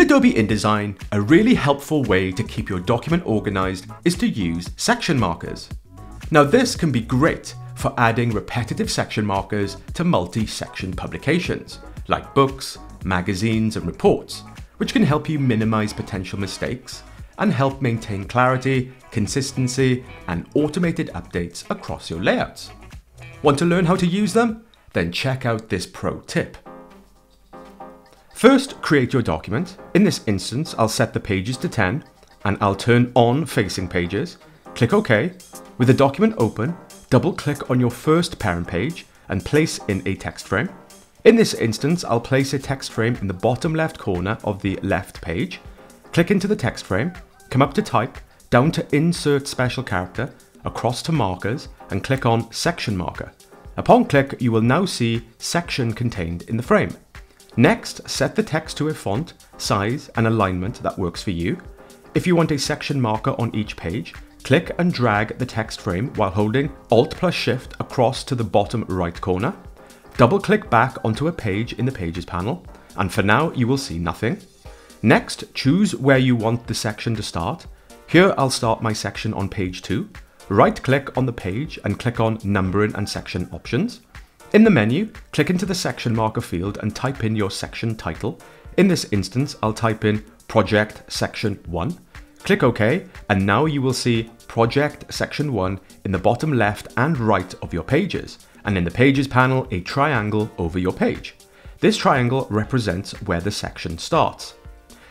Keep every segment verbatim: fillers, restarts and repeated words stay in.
In Adobe InDesign, a really helpful way to keep your document organized is to use section markers. Now this can be great for adding repetitive section markers to multi-section publications, like books, magazines, and reports, which can help you minimize potential mistakes and help maintain clarity, consistency, and automated updates across your layouts. Want to learn how to use them? Then check out this pro tip. First, create your document. In this instance, I'll set the pages to ten, and I'll turn on facing pages. Click OK. With the document open, double-click on your first parent page and place in a text frame. In this instance, I'll place a text frame in the bottom left corner of the left page. Click into the text frame, come up to type, down to insert special character, across to markers, and click on section marker. Upon click, you will now see section contained in the frame. Next, set the text to a font, size, and alignment that works for you. If you want a section marker on each page, click and drag the text frame while holding Alt plus Shift across to the bottom right corner. Double-click back onto a page in the Pages panel, and for now, you will see nothing. Next, choose where you want the section to start. Here, I'll start my section on page two. Right-click on the page and click on Numbering and Section Options. In the menu, click into the section marker field and type in your section title. In this instance, I'll type in Project Section one. Click OK, and now you will see Project Section one in the bottom left and right of your pages, and in the Pages panel, a triangle over your page. This triangle represents where the section starts.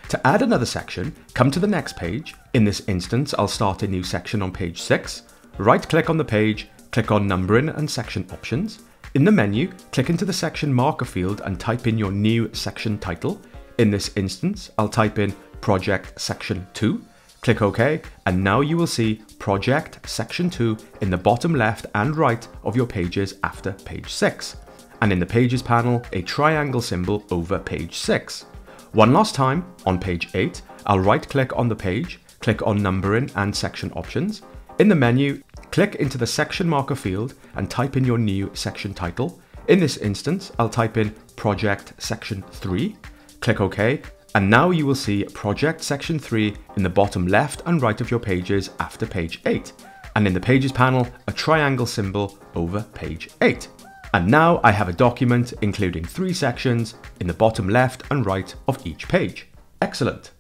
To add another section, come to the next page. In this instance, I'll start a new section on page six. Right-click on the page, click on Numbering and Section Options. In the menu, click into the section marker field and type in your new section title. In this instance, I'll type in Project Section two. Click OK, and now you will see Project Section two in the bottom left and right of your pages after page six. And in the Pages panel, a triangle symbol over page six. One last time, on page eight, I'll right-click on the page, click on Numbering and Section Options. In the menu, click into the section marker field and type in your new section title. In this instance, I'll type in Project Section three. Click OK, and now you will see Project Section three in the bottom left and right of your pages after page eight. And in the Pages panel, a triangle symbol over page eight. And now I have a document including three sections in the bottom left and right of each page. Excellent.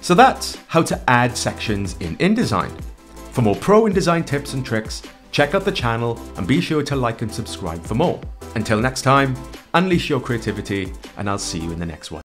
So that's how to add sections in InDesign. For more pro InDesign tips and tricks, check out the channel and be sure to like and subscribe for more. Until next time, unleash your creativity, and I'll see you in the next one.